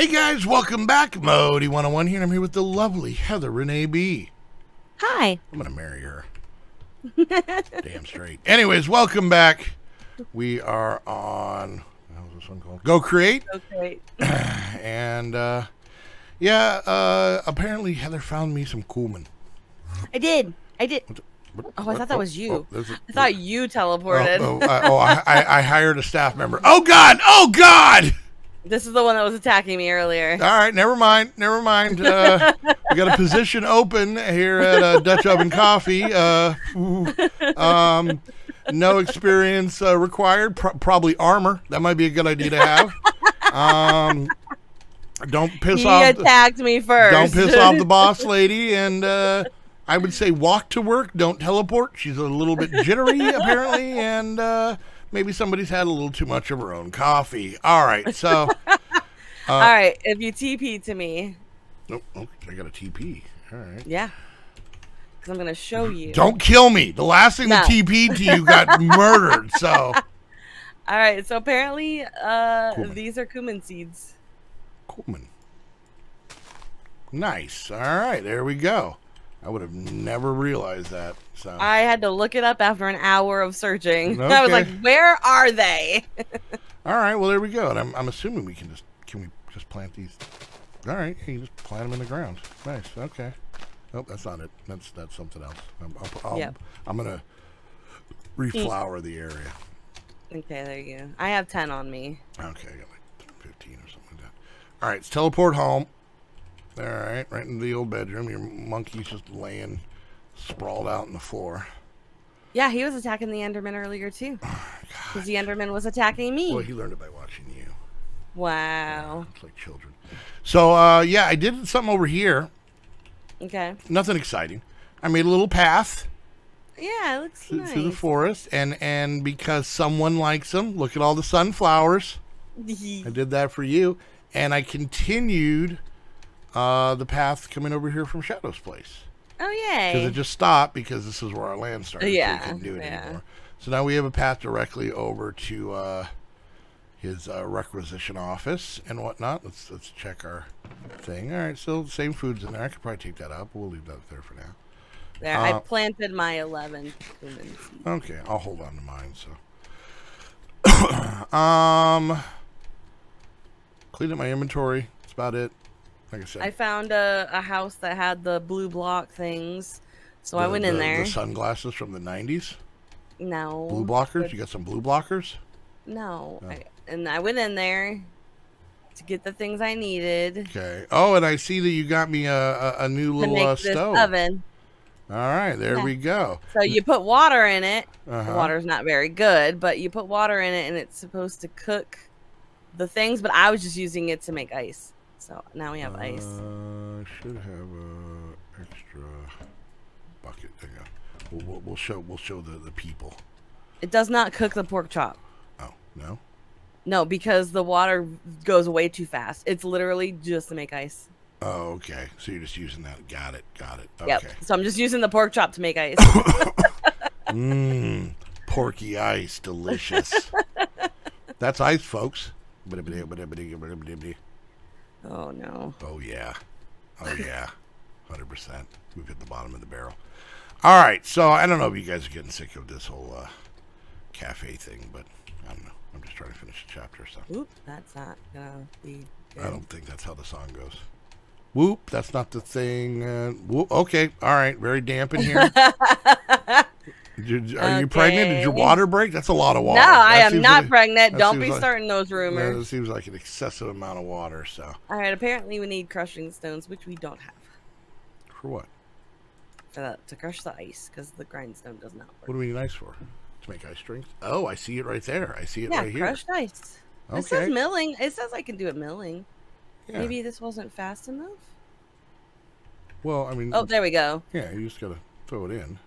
Hey guys, welcome back. Modey 101 here, and I'm here with the lovely Heather Renee B. Hi. I'm going to marry her. Damn straight. Anyways, welcome back. We are on, what was this one called? Go Create. Go Create. And apparently Heather found me some Koolman. I did. What? I thought that was you. I thought you teleported. I hired a staff member. Oh, God. Oh, God. This is the one that was attacking me earlier. All right. Never mind. Never mind. We got a position open here at Dutch Oven Coffee. No experience required. Probably armor. That might be a good idea to have. Don't piss off. He attacked me first. Don't piss off the boss lady. And I would say walk to work. Don't teleport. She's a little bit jittery, apparently. And maybe somebody's had a little too much of her own coffee. All right. So. All right. If you TP to me. Nope. Oh, I got a TP. All right. Yeah. Because I'm going to show you. Don't kill me. The last thing that TP'd to you got murdered. So. All right. So apparently these are cumin seeds. Koolman. Nice. All right. There we go. I would have never realized that. So I had to look it up after an hour of searching. Okay. I was like, "Where are they?" All right. Well, there we go. And I'm assuming we can just plant these. All right. You can just plant them in the ground. Nice. Okay. Nope, that's not it. That's something else. I'm gonna reflower the area. Okay. There you go. I have 10 on me. Okay. I got like 15 or something like that. All right. Let's teleport home. All right, right in the old bedroom. Your monkey's just laying, sprawled out on the floor. Yeah, he was attacking the Enderman earlier, too. Because the Enderman was attacking me. Well, he learned it by watching you. Wow. Yeah, it's like children. So, yeah, I did something over here. Okay. Nothing exciting. I made a little path. Yeah, it looks nice. Through the forest. And because someone likes them, look at all the sunflowers. I did that for you. And I continued... the path coming over here from Shadow's Place. Oh, yay. Because it just stopped because this is where our land started. Yeah. So we couldn't do it anymore. So now we have a path directly over to his requisition office and whatnot. Let's check our thing. All right, so same food's in there. I could probably take that up. We'll leave that there for now. There, I planted my 11 cumin seeds. Okay, I'll hold on to mine. So, clean up my inventory. That's about it. Like I said, I found a house that had the blue block things, so I went in there. The sunglasses from the 90s? No. Blue blockers? You got some blue blockers? No. I went in there to get the things I needed. Okay. Oh, and I see that you got me a new little stove. This oven. All right. There we go. So you put water in it. The water's not very good, but you put water in it, and it's supposed to cook the things, but I was just using it to make ice. So now we have ice. I should have an extra bucket. There you go. We'll show the people. It does not cook the pork chop. Oh, no? No, because the water goes away too fast. It's literally just to make ice. Oh, okay. So you're just using that. Got it. Got it. Okay. Yep. So I'm just using the pork chop to make ice. Mmm. Porky ice. Delicious. That's ice, folks. Oh, no. Oh, yeah. Oh, yeah. 100%. We've hit the bottom of the barrel. All right. So, I don't know if you guys are getting sick of this whole cafe thing, but I don't know. I'm just trying to finish the chapter. So. Whoop, that's not going to be good. I don't think that's how the song goes. Whoop, that's not the thing. Whoop. Okay. All right. Very damp in here. Are you pregnant? Did your water break? That's a lot of water. No, I am not pregnant. Don't be starting those rumors. It seems like an excessive amount of water. So. All right. Apparently, we need crushing stones, which we don't have. For what? To crush the ice, because the grindstone does not work. What do we need ice for? To make ice strength? Oh, I see it right there. I see it right here. Yeah, crushed ice. Okay. It says milling. It says I can do it milling. Yeah. Maybe this wasn't fast enough? Well, I mean... Oh, there we go. Yeah, you just got to throw it in.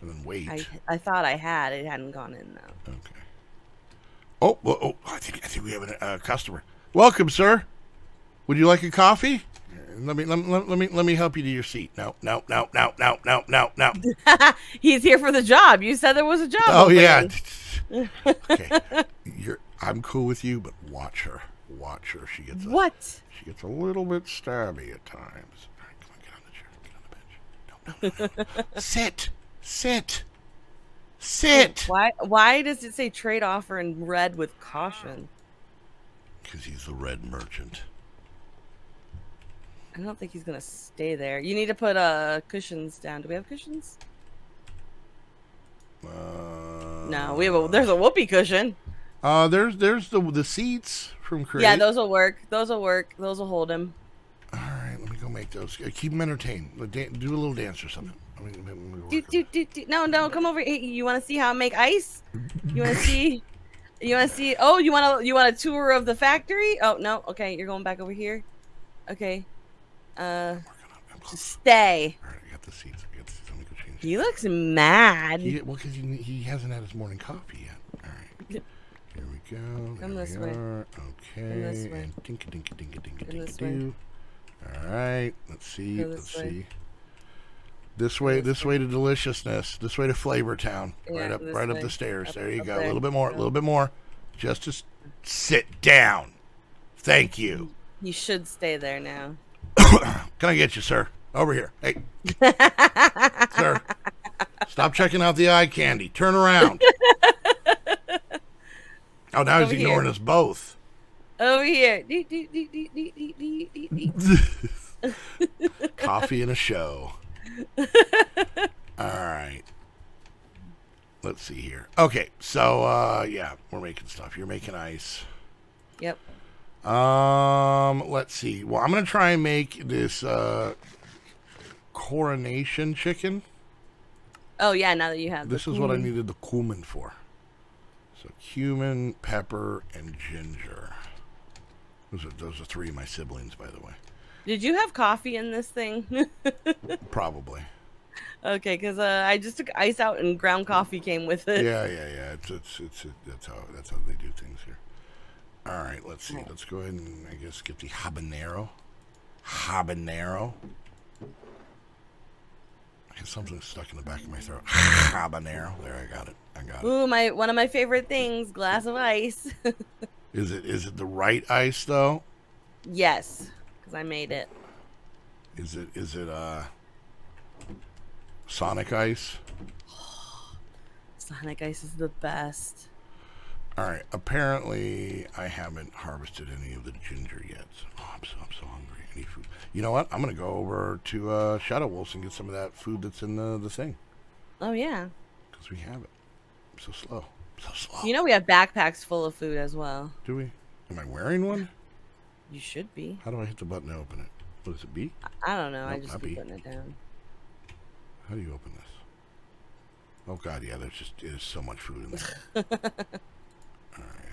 And then wait. I thought I had. It hadn't gone in, though. Okay. Oh, well, I think we have a customer. Welcome, sir. Would you like a coffee? Let me help you to your seat. No. He's here for the job. You said there was a job. Oh, yeah. Okay. I'm cool with you, but watch her. watch her. She gets she gets a little bit stabby at times. All right, come on, get on the chair, get on the bench. No, no, no. Sit. Why does it say trade offer in red with caution? Because he's the red merchant. I don't think he's gonna stay there. You need to put cushions down. Do we have cushions? No, we have a. There's a whoopee cushion. There's the seats from Create. Yeah, those will work. Those will work. Those will hold him. All right, let me go make those. Keep him entertained. Do a little dance or something. No, come over. Hey, you want to see how I make ice? You want to see? You want to see? Oh, you want a tour of the factory? Oh no. Okay, you're going back over here. Okay. Stay. All right, I got the seats. Let me go change. He looks mad. Well, because he hasn't had his morning coffee yet. All right. Here we go. Come this way. Okay. And dinka dinka dinka dinka dinka. All right. Let's see. Let's see. This way to deliciousness. This way to Flavor Town. Yeah, right up the stairs. There you go. A little bit more. A little bit more. Just to sit down. Thank you. You should stay there now. Can I get you, sir? Over here. Hey, sir. Stop checking out the eye candy. Turn around. Oh, now he's ignoring us both. Over here. Coffee and a show. All right, let's see here. Okay, so yeah, we're making stuff. You're making ice. Yep. Let's see. Well, I'm gonna try and make this coronation chicken. Oh yeah, now that you have this is what I needed the cumin for. So cumin, pepper, and ginger. Those are three of my siblings, by the way. Did you have coffee in this thing? Probably. Okay, because I just took ice out and ground coffee came with it. Yeah. That's how they do things here. All right, let's see. Let's go ahead and I guess get the habanero. I have something stuck in the back of my throat. Habanero. There, I got it. Ooh, one of my favorite things, glass of ice. Is it the right ice though? Yes. I made it. Is it Sonic Ice? Sonic Ice is the best. All right. Apparently, I haven't harvested any of the ginger yet. So, oh, I'm so hungry. Any food? You know what? I'm gonna go over to Shadow Wolf and get some of that food that's in the thing. Oh yeah. Because we have it. I'm so slow. You know we have backpacks full of food as well. Do we? Am I wearing one? You should be. How do I hit the button to open it? What is it, B? I don't know. Nope, I just keep putting it down. How do you open this? Oh, God, yeah. There's so much food in there. All right.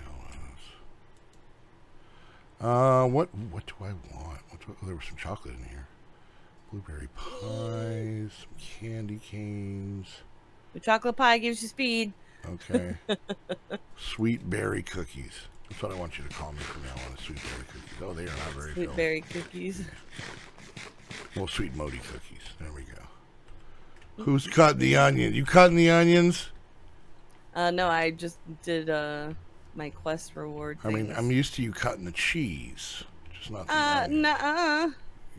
Hold on. What do I want? Oh, there was some chocolate in here. Blueberry pies. Some candy canes. The chocolate pie gives you speed. Okay. Sweet berry cookies. That's what I want you to call me from now on, sweet berry cookies. Oh, they are not very good. Sweet berry cookies. Well, sweet Modi cookies. There we go. Who's cut the onion? You cutting the onions? No, I just did my quest reward things. I mean, I'm used to you cutting the cheese. Just not the onion. Nuh-uh.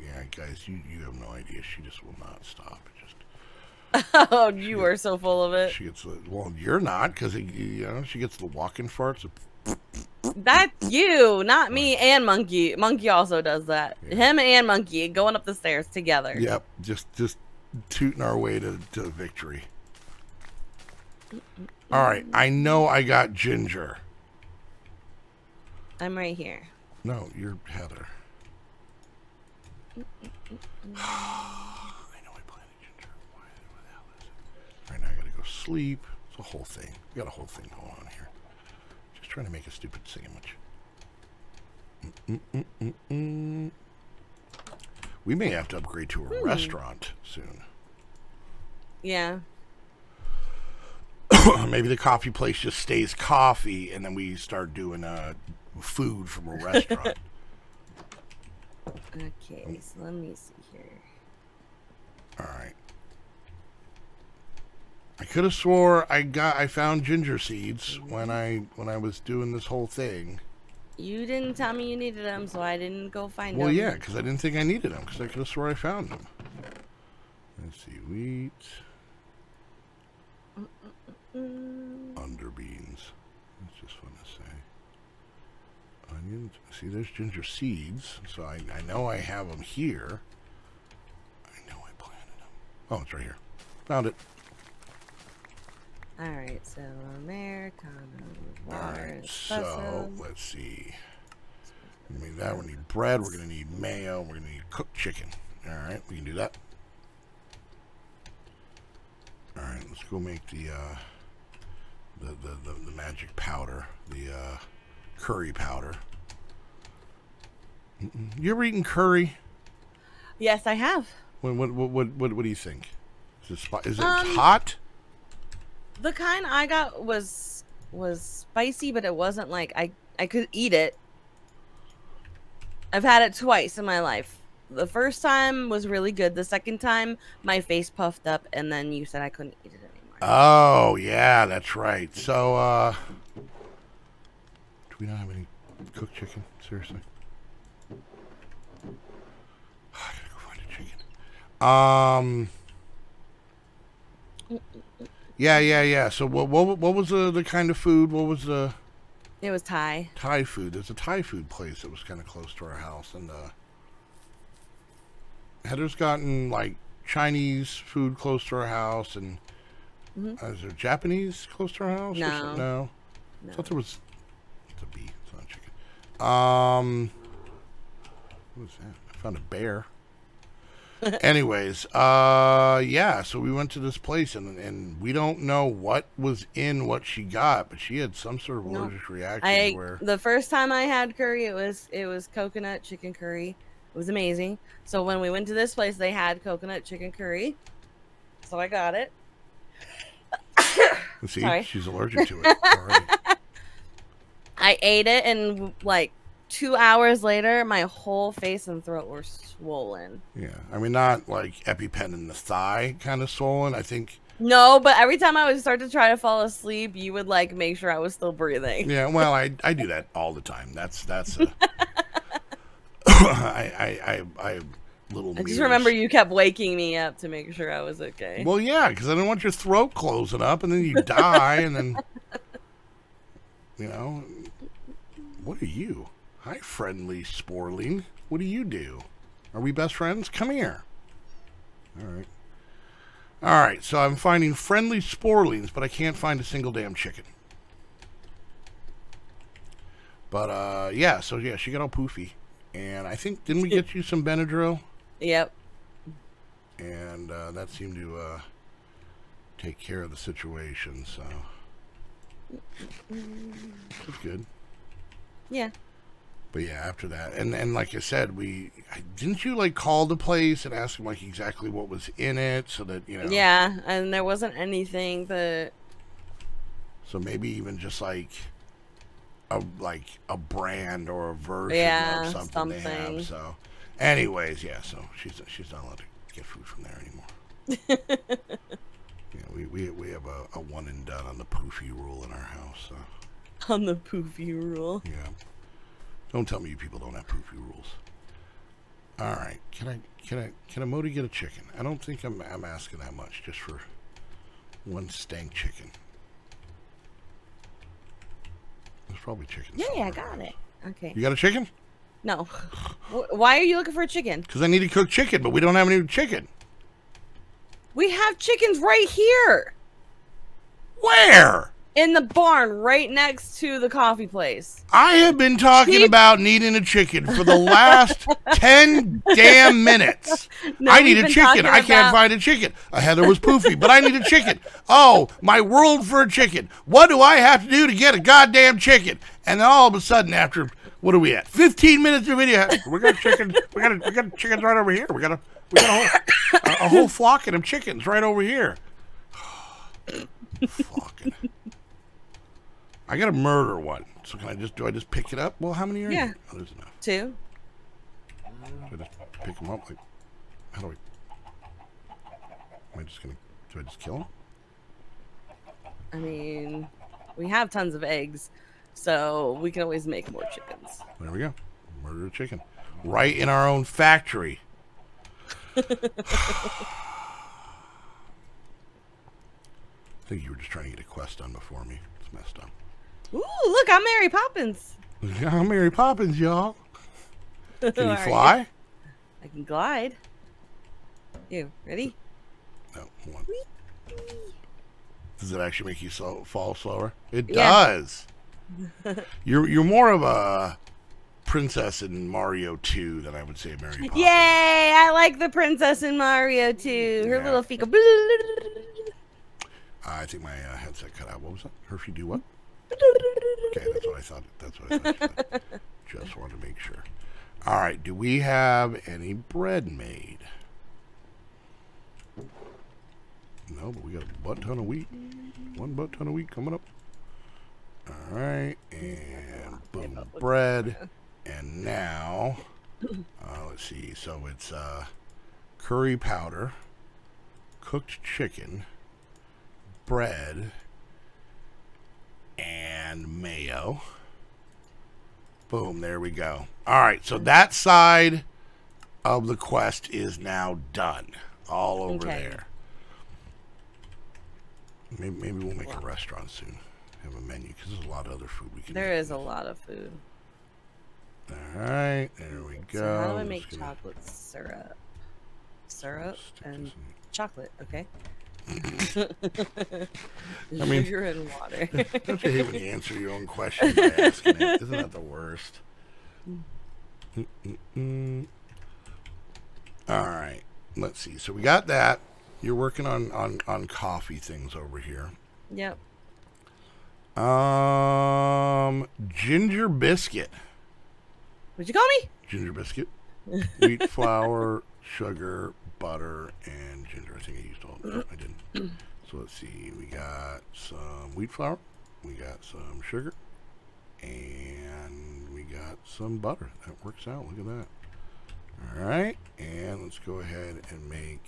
Yeah, guys, you have no idea. She just will not stop. Oh, you are so full of it. She gets the, well, you're not, because, you know, she gets the walking farts of... That's you, not me, and Monkey. Monkey also does that. Yeah. Him and Monkey going up the stairs together. Yep, just tooting our way to victory. All right, I know I got ginger. I'm right here. No, you're Heather. I know I planted ginger. Why the hell is it? Right now I gotta go sleep. It's a whole thing. We got a whole thing going on here. Trying to make a stupid sandwich. We may have to upgrade to a restaurant soon. Yeah. Maybe the coffee place just stays coffee, and then we start doing food from a restaurant. Okay, so let me see here. All right. I could have swore I found ginger seeds when I was doing this whole thing. You didn't tell me you needed them, so I didn't go find them. Well, yeah, because I didn't think I needed them, because I could have swore I found them. Let's see, wheat. Underbeans. That's just fun to say. Onions. See, there's ginger seeds, so I know I have them here. I know I planted them. Oh, it's right here. Found it. All right, so Americano, water, all right, so let's see. We need that. We need bread. We're going to need mayo. We're going to need cooked chicken. All right, we can do that. All right, let's go make the magic powder, the curry powder. You ever eaten curry? Yes, I have. What do you think? Is it hot? The kind I got was spicy, but it wasn't like I could eat it. I've had it twice in my life. The first time was really good. The second time, my face puffed up, and then you said I couldn't eat it anymore. Oh, yeah, that's right. So, do we not have any cooked chicken? Seriously. Oh, I gotta go find a chicken. Yeah. So what was the kind of food? What was the? It was Thai. Thai food. There's a Thai food place that was kind of close to our house, and Heather's gotten like Chinese food close to our house, and is there Japanese close to our house? No, or something? No. I thought there was. It's a bee. It's not chicken. What was that? I found a bear. Anyways, yeah, so we went to this place, and we don't know what was in what she got, but she had some sort of allergic reaction. The first time I had curry, it was coconut chicken curry. It was amazing. So when we went to this place, they had coconut chicken curry, so I got it. See, sorry. She's allergic to it already. I ate it, and like 2 hours later, my whole face and throat were swollen. Yeah, I mean, not like EpiPen in the thigh kind of swollen, I think. No, but every time I would start to try to fall asleep, you would like make sure I was still breathing. Yeah, well, I do that all the time. That's a, I little. I just remember you kept waking me up to make sure I was okay. Well, yeah, because I didn't want your throat closing up, and then you die, and then you know, what are you? Hi, friendly sporling. What do you do? Are we best friends? Come here. All right, so I'm finding friendly sporlings, but I can't find a single damn chicken. But yeah, so yeah, she got all poofy, and I think, didn't we get you some Benadryl? Yep. And that seemed to take care of the situation, so that's good. Yeah. But yeah, after that, and like I said, didn't you like call the place and ask them like exactly what was in it, so that you know? Yeah, and there wasn't anything that. So maybe even just like a brand or a version of something they have. So, anyways, yeah. So she's not allowed to get food from there anymore. Yeah, we have a one and done on the poofy rule in our house. So. On the poofy rule. Yeah. Don't tell me you people don't have poofy rules. All right, can a Modi get a chicken? I don't think I'm asking that much just for one stank chicken. There's probably chicken. Yeah, I got it. Okay. You got a chicken? No. Why are you looking for a chicken? Because I need to cook chicken, but we don't have any chicken. We have chickens right here. Where? In the barn right next to the coffee place. I have been talking about needing a chicken for the last 10 damn minutes. No, I need a chicken. I can't find a chicken. Heather was poofy, but I need a chicken. Oh, my world for a chicken. What do I have to do to get a goddamn chicken? And then all of a sudden, after, what are we at? 15 minutes of video. We got chickens. We got chickens right over here. We got a whole flocking of chickens right over here. Flocking. I gotta murder one. So can I just, do I just pick it up? Well, how many are you? Oh, there's enough. 2. Do I just pick them up? Like, how do I? Am I just gonna? Do I just kill them? I mean, we have tons of eggs, So we can always make more chickens. There we go. Murder a chicken. Right in our own factory. I think you were just trying to get a quest done before me. It's messed up. Ooh, look, I'm Mary Poppins. I'm Mary Poppins, y'all. Can you fly? Right. I can glide. You ready? No, hold on. Wee. Does it actually make you fall slower? It does. Yeah. You're more of a princess in Mario 2 than I would say Mary Poppins. Yay! I like the princess in Mario 2. Her little feet go. I think my headset cut out. What was that? Hershey do what? Okay, that's what I thought. That's what I thought. Just wanted to make sure. All right, do we have any bread made? No, but we got a butt ton of wheat. One butt ton of wheat coming up. All right, and boom, bread. And now, let's see. So it's curry powder, cooked chicken, bread, and mayo. Boom, there we go. All right, so that side of the quest is now done. All over there. Maybe we'll make a restaurant soon. Have a menu, because there's a lot of other food we can There is a lot of food. All right, there we go. So how do I make chocolate syrup? Syrup and chocolate, okay. I mean, sugar and water. Don't you hate when you answer your own question by asking it? Isn't that the worst? All right, let's see. So we got that. You're working on coffee things over here. Yep. Ginger biscuit. What'd you call me? Ginger biscuit. Wheat flour, sugar, butter, and ginger. I think I used all that. I didn't. So let's see. We got some wheat flour. We got some sugar. And we got some butter. That works out. Look at that. All right. And let's go ahead and make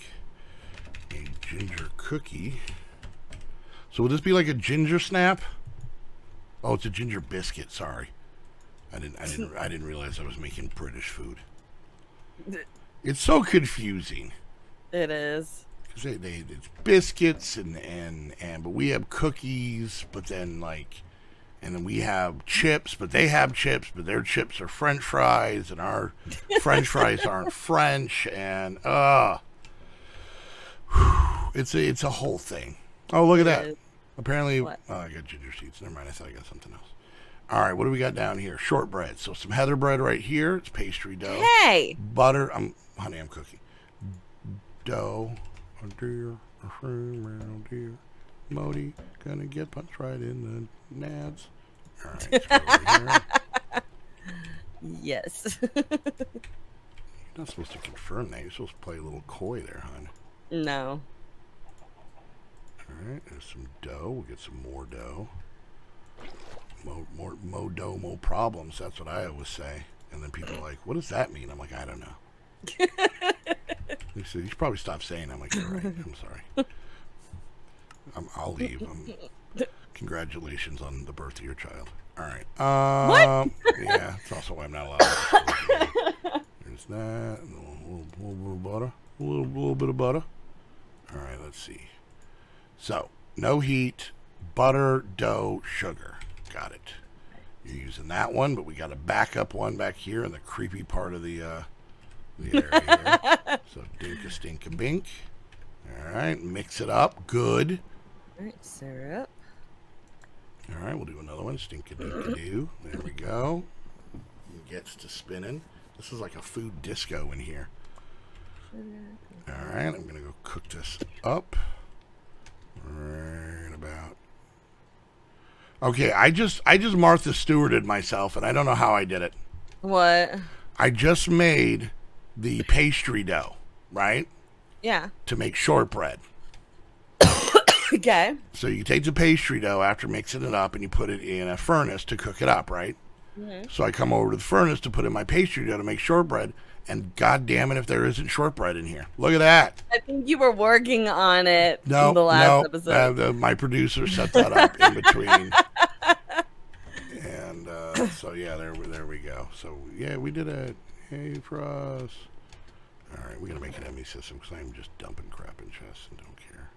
a ginger cookie. So will this be like a ginger snap? Oh, it's a ginger biscuit. Sorry. I didn't realize I was making British food. It's so confusing. It is. Because it's biscuits and but we have cookies, but then and then we have chips, but they have chips, but their chips are French fries, and our French fries aren't French, and it's a whole thing. Oh, look at that. Apparently, what? Oh, I got ginger seeds. Never mind. I thought I got something else. All right, what do we got down here? Shortbread. So some heather bread right here. It's pastry dough. Hey. Butter. Honey, I'm cooking. Dough. Oh dear, oh dear. Modi gonna get punched right in the nads. All right. Let's go right here. Yes. You're not supposed to confirm that. You're supposed to play a little coy there, hon. No. All right. There's some dough. We'll get some more dough. Mo dough, mo problems. That's what I always say. And then people are like, what does that mean? I'm like, I don't know. They say, you should probably stop saying. I'm like, all right, I'm sorry. I'll leave. Congratulations on the birth of your child. All right. What? Yeah, that's also why I'm not allowed to. There's that. A little bit of butter. A little bit of butter. All right, let's see. So, no heat, butter, dough, sugar. Got it. You're using that one, but we got a backup one back here in the creepy part of the area there. So dink-a-stink-a-bink. All right, mix it up. Good. All right, syrup. All right, we'll do another one. Stink-a-dink-a-doo. There we go. It gets to spinning. This is like a food disco in here. All right, I'm going to go cook this up. Right about. Okay, I just Martha Stewarted myself, and I don't know how I did it. What? I just made the pastry dough, right? Yeah. To make shortbread. Okay. So you take the pastry dough after mixing it up, and you put it in a furnace to cook it up, right? Mm-hmm. So I come over to the furnace to put in my pastry dough to make shortbread, and God damn it if there isn't shortbread in here. Look at that. I think you were working on it in the last episode. My producer set that up in between. So yeah, we did it. Hey, Frost. All right, we're gonna make an enemy system because I'm just dumping crap in chests and don't care.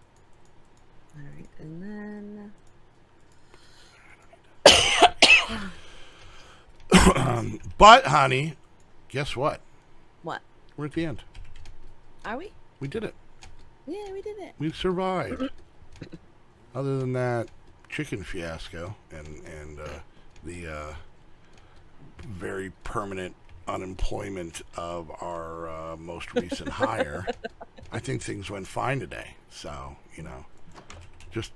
All right, and then but honey, guess what? What? We're at the end. Are we? We did it. Yeah, we did it. We survived. Other than that chicken fiasco and the very permanent unemployment of our most recent hire, I think things went fine today. So, you know, just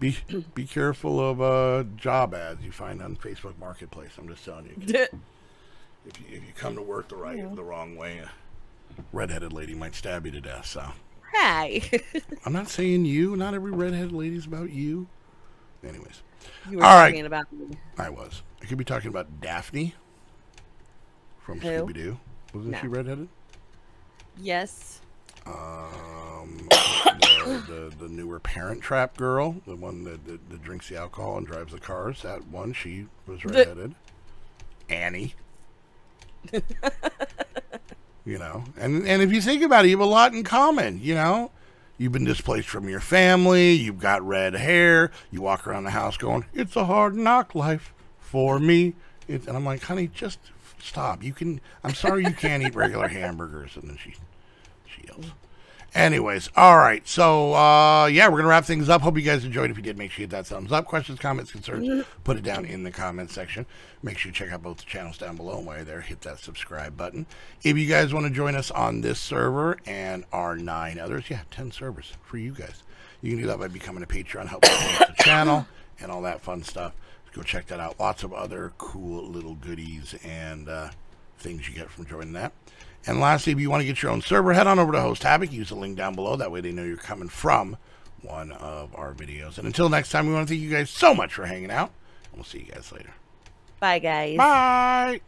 be careful of job ads you find on Facebook Marketplace. I'm just telling you, if you come to work the wrong way, a redheaded lady might stab you to death. So, hi. I'm not saying you. Not every redheaded lady's about you. Anyways, you were talking about me. I was. I could be talking about Daphne from Scooby-Doo. Wasn't she redheaded? Yes. The newer Parent Trap girl, the one that drinks the alcohol and drives the cars. That one, she was redheaded. Annie. You know, and if you think about it, you have a lot in common. You know, you've been displaced from your family. You've got red hair. You walk around the house going, "It's a hard knock life for me." And I'm like, honey, just stop. You can. I'm sorry, you can't eat regular hamburgers. And then she yells. Anyways, all right. So, yeah, we're going to wrap things up. Hope you guys enjoyed. If you did, make sure you hit that thumbs up. Questions, comments, concerns, put it down in the comment section. Make sure you check out both the channels down below. And while you're there, hit that subscribe button. If you guys want to join us on this server and our 9 others, yeah, 10 servers for you guys. You can do that by becoming a Patreon, help support the channel, and all that fun stuff. Go check that out. Lots of other cool little goodies and things you get from joining that. And lastly, if you want to get your own server, head on over to Host Havoc. Use the link down below. That way they know you're coming from one of our videos. And until next time, we want to thank you guys so much for hanging out. And we'll see you guys later. Bye, guys. Bye.